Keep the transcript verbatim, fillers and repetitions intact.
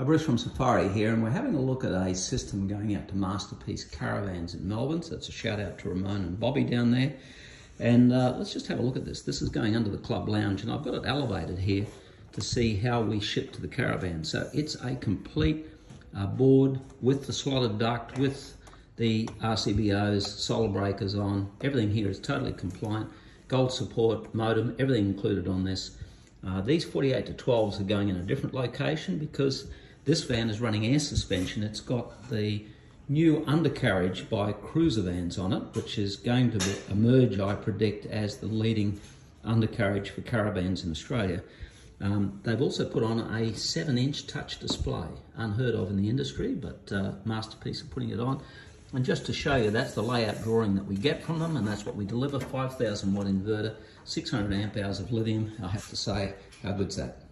I'm Bruce from Safari here, and we're having a look at a system going out to Masterpiece Caravans in Melbourne. So it's a shout out to Ramon and Bobby down there. And uh, let's just have a look at this. This is going under the club lounge, and I've got it elevated here to see how we ship to the caravan. So it's a complete uh, board with the slotted duct, with the R C B Os, solar breakers on. Everything here is totally compliant. Gold support, modem, everything included on this. Uh, these forty-eight to twelves are going in a different location because this van is running air suspension. It's got the new undercarriage by Cruiser Vans on it, which is going to be, emerge, I predict, as the leading undercarriage for caravans in Australia. Um, they've also put on a seven inch touch display, unheard of in the industry, but uh, Masterpiece are putting it on. And just to show you, that's the layout drawing that we get from them, and that's what we deliver. Five thousand watt inverter, six hundred amp hours of lithium. I have to say, how good's that?